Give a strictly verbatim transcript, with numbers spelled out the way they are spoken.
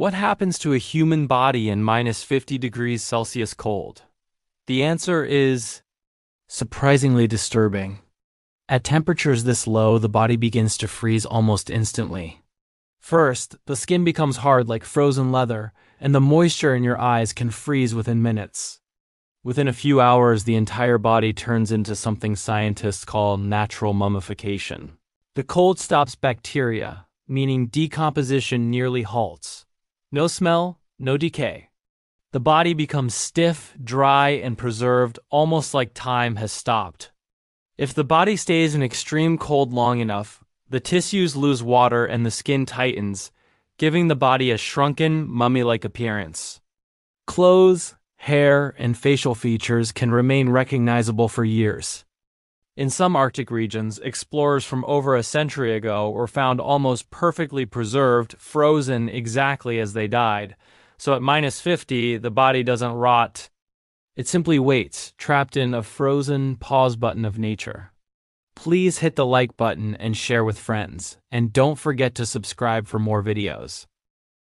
What happens to a human body in minus fifty degrees Celsius cold? The answer is surprisingly disturbing. At temperatures this low, the body begins to freeze almost instantly. First, the skin becomes hard like frozen leather, and the moisture in your eyes can freeze within minutes. Within a few hours, the entire body turns into something scientists call natural mummification. The cold stops bacteria, meaning decomposition nearly halts. No smell, no decay. The body becomes stiff, dry, and preserved, almost like time has stopped. If the body stays in extreme cold long enough, the tissues lose water and the skin tightens, giving the body a shrunken, mummy-like appearance. Clothes, hair, and facial features can remain recognizable for years. In some Arctic regions, explorers from over a century ago were found almost perfectly preserved, frozen exactly as they died. So at minus fifty, the body doesn't rot. It simply waits, trapped in a frozen pause button of nature. Please hit the like button and share with friends. And don't forget to subscribe for more videos.